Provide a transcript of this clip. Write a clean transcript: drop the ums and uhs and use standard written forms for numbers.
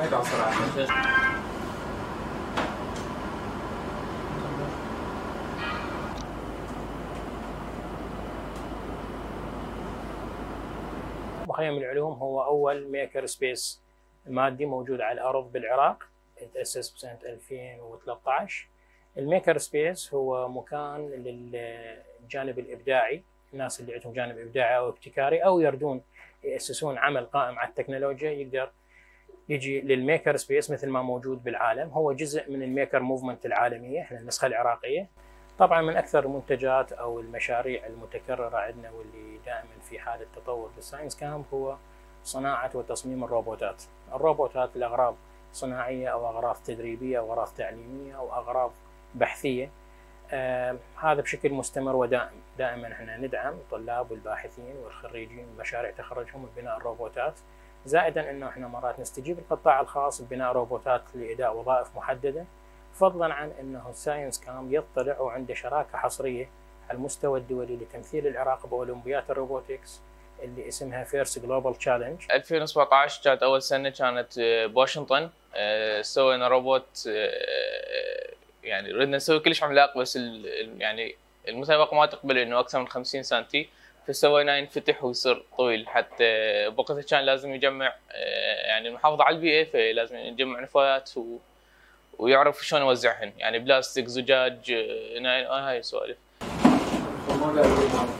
ما يتعصر على الشاشة. محيا من العلوم هو أول ميكر سبيس مادي موجود على الأرض بالعراق، تأسس بسنة 2013. الميكر سبيس هو مكان للجانب الإبداعي، الناس اللي عندهم جانب إبداعي أو ابتكاري أو يردون يأسسون عمل قائم على التكنولوجيا يقدر يجي للميكر سبيس مثل ما موجود بالعالم. هو جزء من الميكر موفمنت العالمية، احنا النسخة العراقية. طبعا من أكثر المنتجات أو المشاريع المتكررة عندنا واللي دائما في حالة تطور للساينس كامب هو صناعة وتصميم الروبوتات. الروبوتات لأغراض صناعية أو أغراض تدريبية أو أغراض تعليمية أو أغراض بحثية. هذا بشكل مستمر ودائم، دائما احنا ندعم الطلاب والباحثين والخريجين مشاريع تخرجهم ببناء الروبوتات، زائدا انه احنا مرات نستجيب القطاع الخاص ببناء روبوتات لاداء وظائف محدده، فضلا عن انه ساينس كامب يطلع وعنده شراكه حصريه على المستوى الدولي لتمثيل العراق باولمبيات الروبوتكس اللي اسمها FIRST Global Challenge. 2017 كانت اول سنه، كانت بواشنطن. سوينا روبوت، يعني ردنا نسوي كلش عملاق، بس يعني المسابقه ما تقبل انه اكثر من 50 سنتي، فسويناه ينفتح ويصير طويل. حتى بوقتها كان لازم يجمع، يعني المحافظه على البيئه، فلازم نجمع نفايات ويعرف شلون يوزعهن، يعني بلاستيك، زجاج، هاي السوالف.